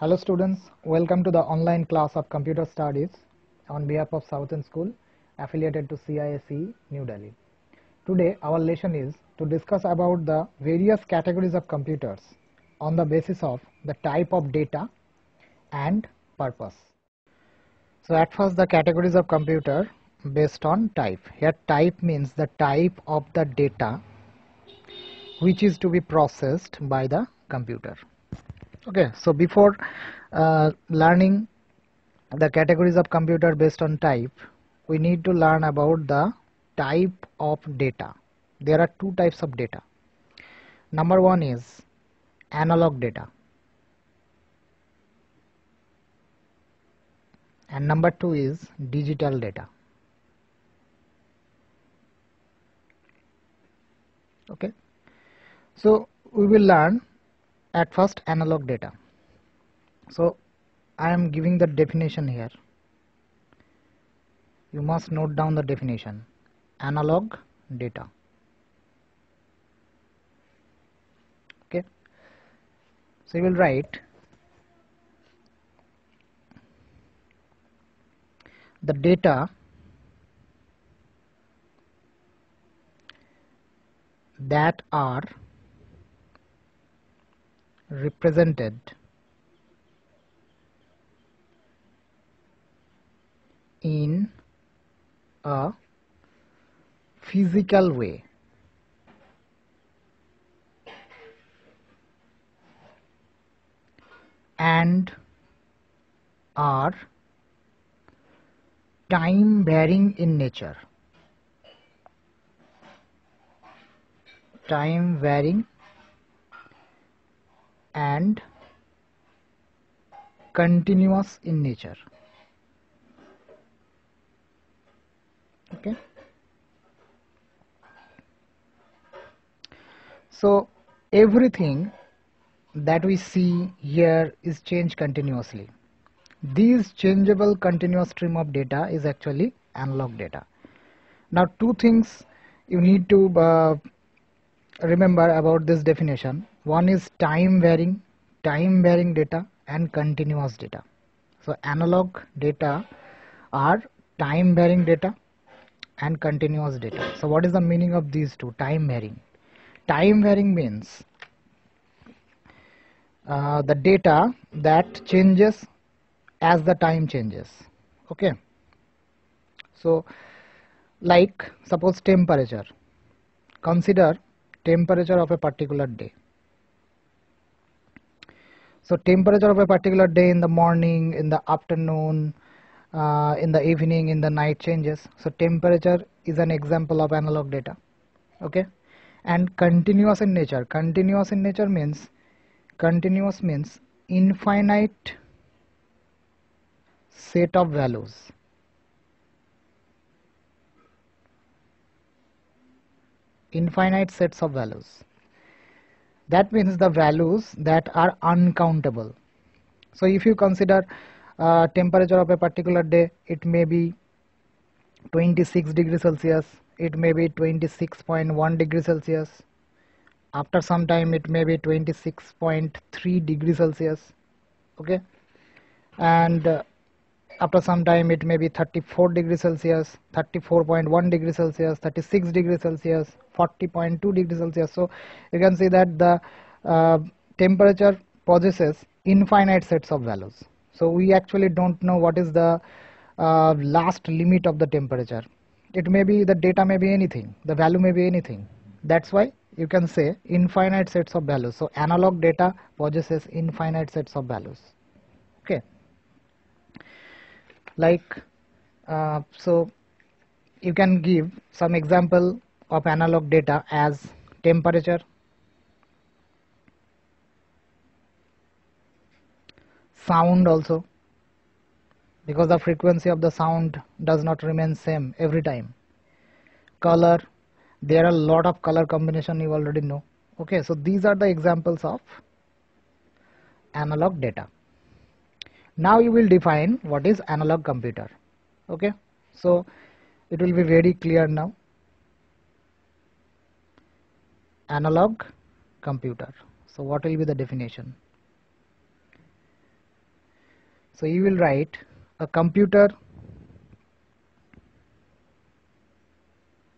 Hello students, welcome to the online class of computer studies on behalf of South End School affiliated to CISE New Delhi. Today our lesson is to discuss about the various categories of computers on the basis of the type of data and purpose. So at first the categories of computer based on type. Here type means the type of the data which is to be processed by the computer. Okay, so before learning the categories of computer based on type, we need to learn about the type of data. There are two types of data. Number one is analog data, and number two is digital data. Okay, so we will learn at first analog data. So I am giving the definition here. You must note down the definition. Analog data. Okay. So you will write the data that are represented in a physical way. And are time varying in nature. Time varying and continuous in nature. Okay. So everything that we see here is changed continuously. These changeable continuous stream of data is actually analog data. Now two things you need to remember about this definition. One is time varying data and continuous data. So analog data are time varying data and continuous data. So what is the meaning of these two? Time varying. Time varying means the data that changes as the time changes. Okay. So like suppose temperature. Consider temperature of a particular day. So temperature of a particular day in the morning, in the afternoon, in the evening, in the night changes. So temperature is an example of analog data. Okay. And continuous in nature. Continuous in nature means, continuous means infinite set of values. Infinite sets of values. That means the values that are uncountable. So if you consider temperature of a particular day, it may be 26 degrees Celsius, it may be 26.1 degrees Celsius. After some time it may be 26.3 degrees Celsius. Okay. And after some time it may be 34 degrees Celsius, 34.1 degrees Celsius, 36 degrees Celsius, 40.2 degrees Celsius. So you can see that the temperature possesses infinite sets of values. So we actually don't know what is the last limit of the temperature. It may be, the data may be anything, the value may be anything. That's why you can say infinite sets of values. So analog data possesses infinite sets of values. Okay. Like so you can give some example of analog data as temperature, sound also, because the frequency of the sound does not remain same every time. Color, there are a lot of color combination, you already know. Okay, so these are the examples of analog data. Now you will define what is analog computer. Okay, so it will be very clear now. Analog computer. So what will be the definition? So you will write a computer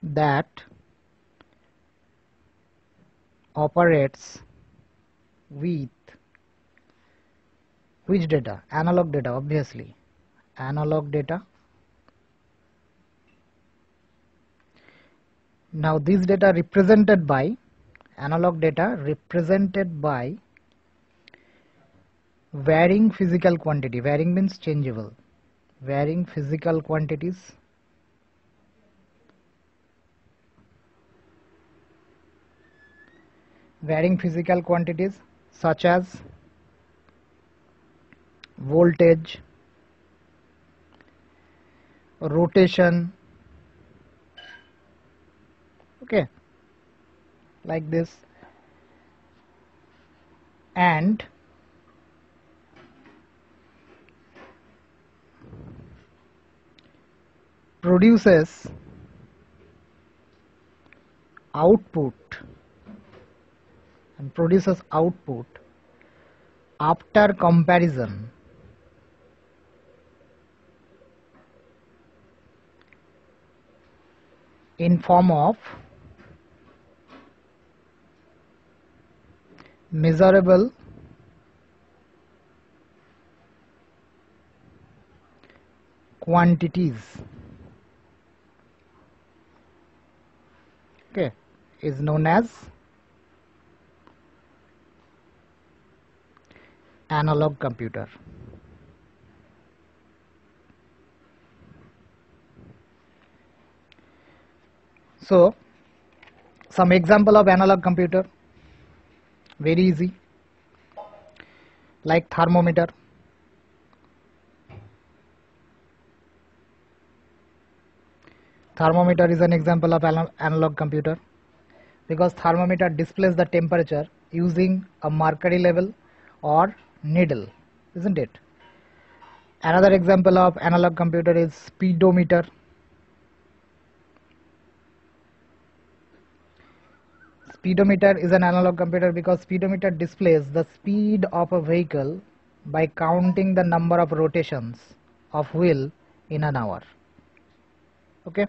that operates with which data? Analog data, obviously. Analog data. Now this data represented by analog data represented by varying physical quantity. Varying means changeable. Varying physical quantities such as voltage, rotation, okay, like this, and produces output after comparison in form of measurable quantities, okay, is known as analog computer. So some example of analog computer, very easy, like thermometer, is an example of analog computer, because thermometer displays the temperature using a mercury level or needle, isn't it? Another example of analog computer is speedometer. Speedometer is an analog computer because speedometer displays the speed of a vehicle by counting the number of rotations of wheel in an hour. Okay.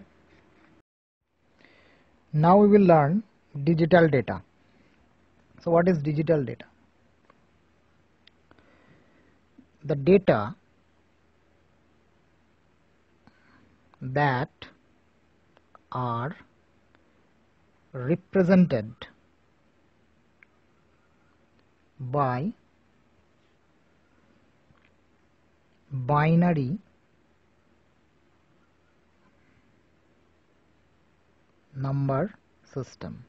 Now we will learn digital data. So what is digital data? The data that are represented by binary number system.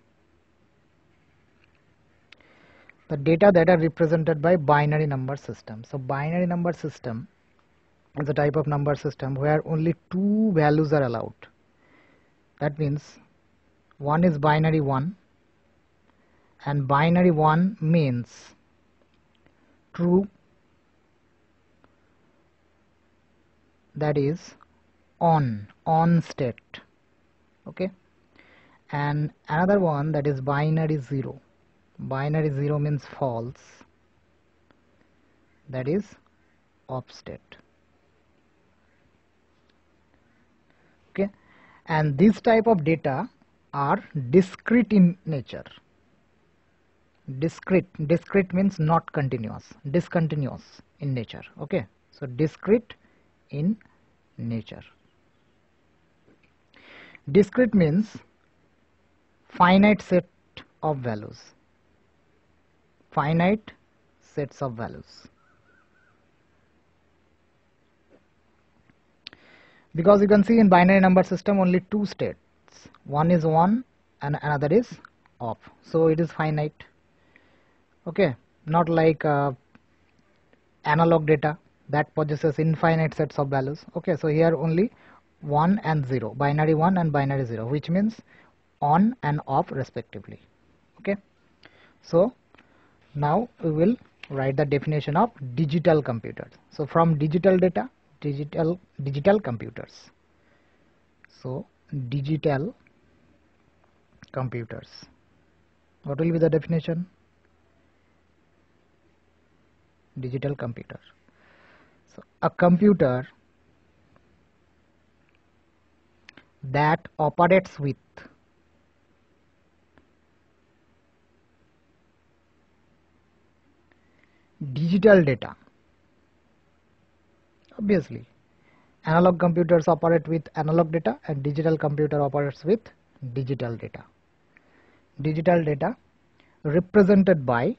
The data that are represented by binary number system. So binary number system is a type of number system where only two values are allowed. That means one is binary 1, and binary 1 means true, that is on state, okay, and another one that is binary 0. Binary 0 means false, that is off state, okay, and this type of data are discrete in nature. Discrete means not continuous, discontinuous in nature, okay, so discrete in nature. Discrete means finite set of values. Finite sets of values, because you can see in binary number system only two states, one is on and another is off, so it is finite, okay, not like analog data that possesses infinite sets of values, okay, so here only 1 and 0, binary 1 and binary 0, which means on and off respectively, okay. So now we will write the definition of digital computers. So from digital data, digital computers. So digital computers, what will be the definition? Digital computer. So a computer that operates with digital data. Obviously, analog computers operate with analog data and digital computer operates with digital data. Digital data represented by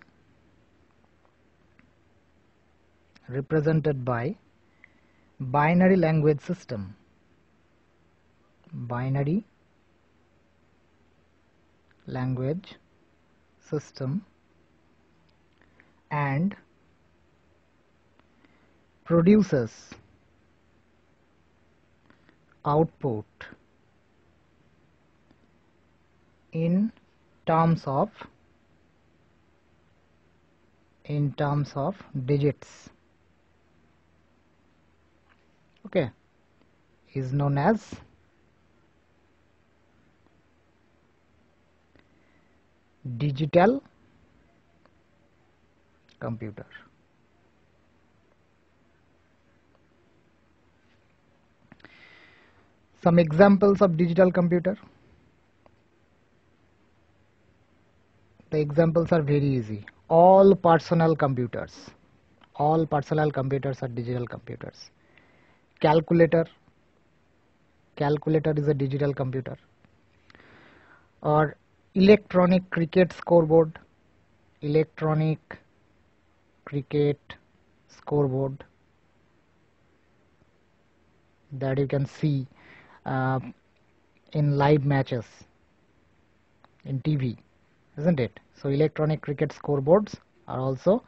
binary language system. Binary language system and produces output in terms of digits, okay, is known as digital computer. Some examples of digital computer. The examples are very easy. All personal computers are digital computers. Calculator is a digital computer. Or electronic cricket scoreboard. That you can see in live matches in TV, isn't it? So electronic cricket scoreboards are also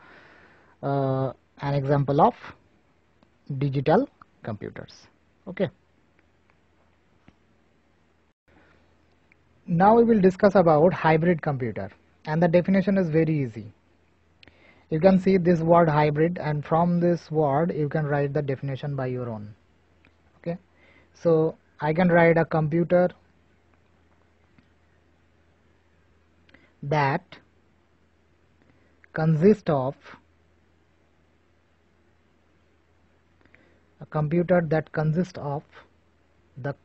an example of digital computers, okay. Now we will discuss about hybrid computer, and the definition is very easy. You can see this word hybrid, and from this word you can write the definition by your own, okay. So I can write a computer that consists of the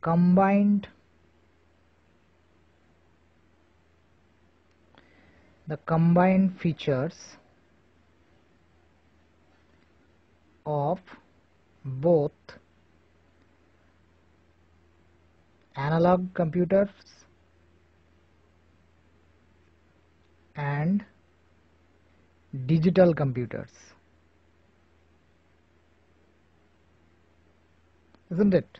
combined features of both analog computers and digital computers, isn't it?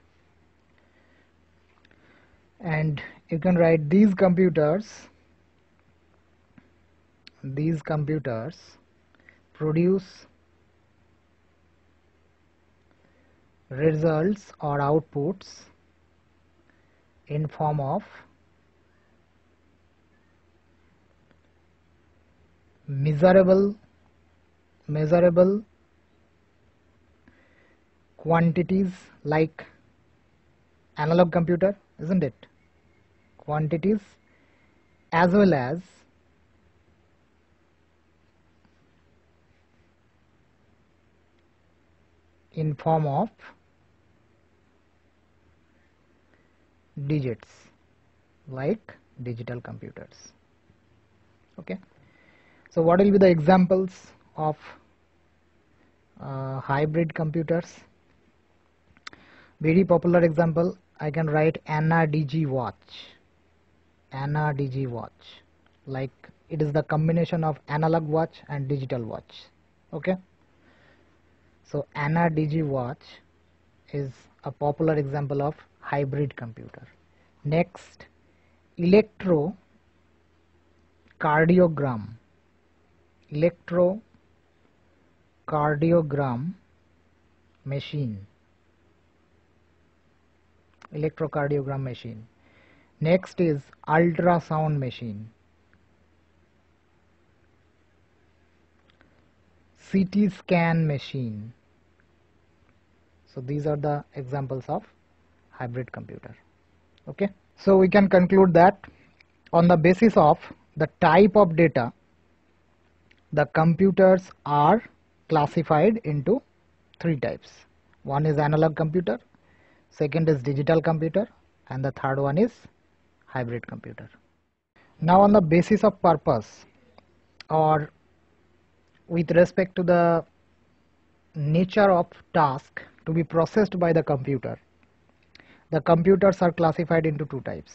And you can write these computers produce results or outputs in form of measurable quantities like analog computer, isn't it? Quantities as well as in form of digits like digital computers, okay. So what will be the examples of hybrid computers? Very popular example, I can write NRDG watch, like it is the combination of analog watch and digital watch, okay. So NRDG watch is a popular example of hybrid computer. Next, electrocardiogram machine. Next is ultrasound machine, CT scan machine. So these are the examples of hybrid computer, okay. So we can conclude that on the basis of the type of data, the computers are classified into three types. One is analog computer, second is digital computer, and the third one is hybrid computer. Now on the basis of purpose, or with respect to the nature of task to be processed by the computer, the computers are classified into two types.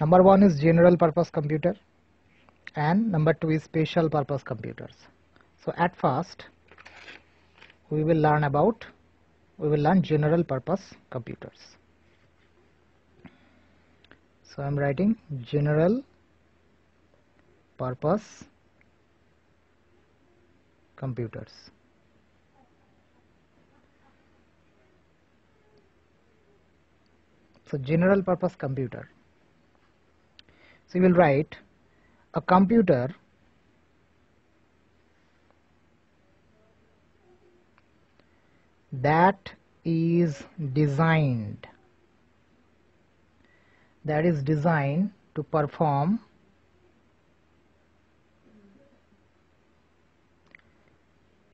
Number one is general purpose computer, and number two is special purpose computers. So at first we will learn general purpose computers. So I am writing general purpose computers. So general purpose computer. So we will write a computer that is designed to perform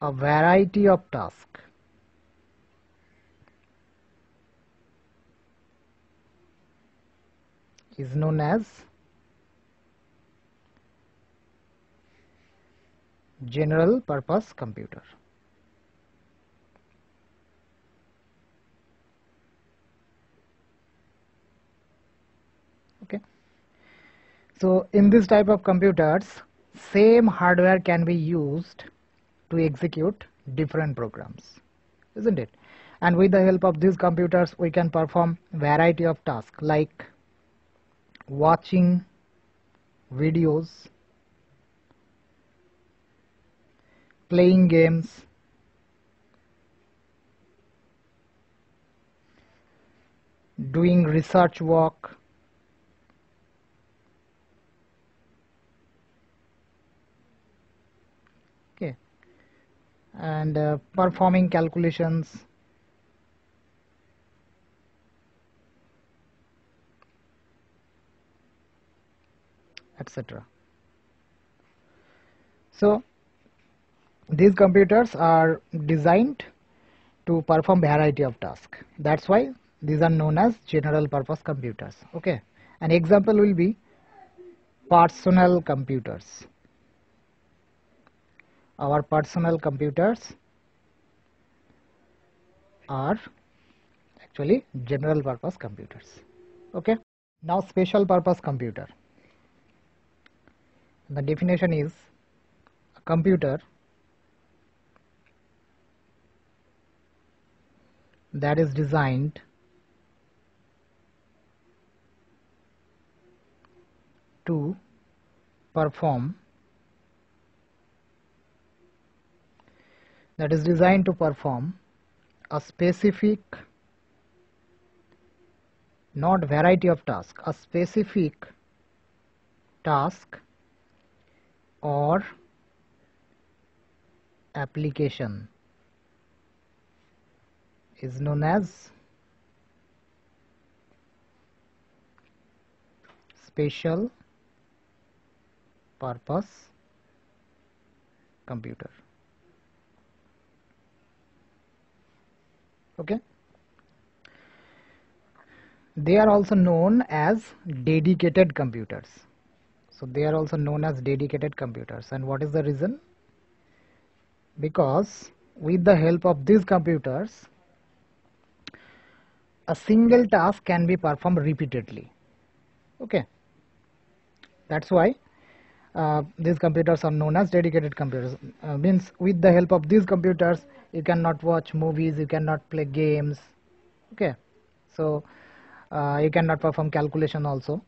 a variety of tasks is known as general purpose computer. Okay, so in this type of computers, same hardware can be used to execute different programs, isn't it? And with the help of these computers we can perform variety of tasks like watching videos, playing games, doing research work, okay, and performing calculations, etc. So these computers are designed to perform variety of tasks. That's why these are known as general purpose computers. Okay, an example will be personal computers. Our personal computers are actually general purpose computers. Okay, now special purpose computer. The definition is a computer that is designed to perform a specific, not variety of task, a specific task or application is known as special purpose computer. Okay, they are also known as dedicated computers. So they are also known as dedicated computers. And what is the reason? Because with the help of these computers, a single task can be performed repeatedly. Okay, that's why these computers are known as dedicated computers. Means with the help of these computers you cannot watch movies, you cannot play games, okay, so you cannot perform calculation also,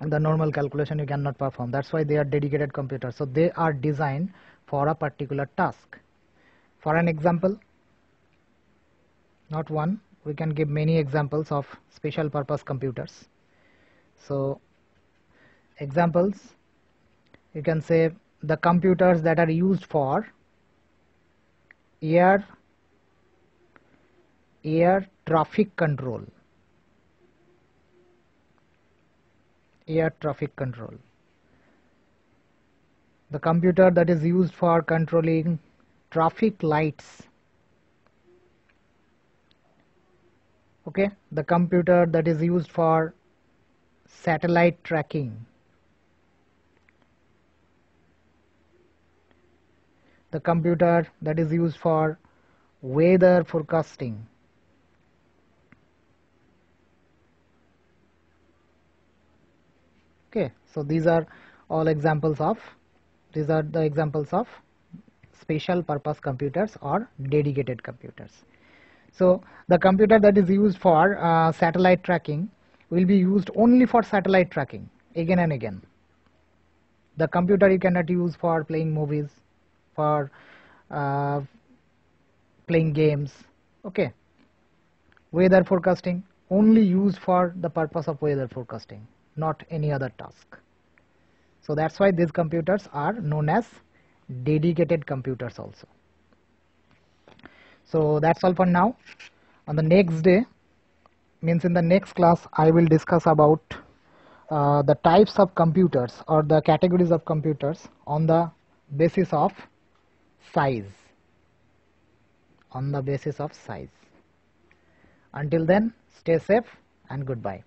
and the normal calculation you cannot perform. That's why they are dedicated computers. So they are designed for a particular task. For an example, not one, we can give many examples of special purpose computers. So examples, you can say the computers that are used for air traffic control. Air traffic control, the computer that is used for controlling traffic lights Okay, the computer that is used for satellite tracking. The computer that is used for weather forecasting. Okay, so these are all examples of, these are the examples of special purpose computers or dedicated computers. So the computer that is used for satellite tracking will be used only for satellite tracking again and again. The computer you cannot use for playing movies, for playing games. Okay, weather forecasting only used for the purpose of weather forecasting, not any other task. So that's why these computers are known as dedicated computers also. So that's all for now. On the next day, means in the next class, I will discuss about the types of computers or the categories of computers on the basis of size. On the basis of size. Until then, stay safe and goodbye.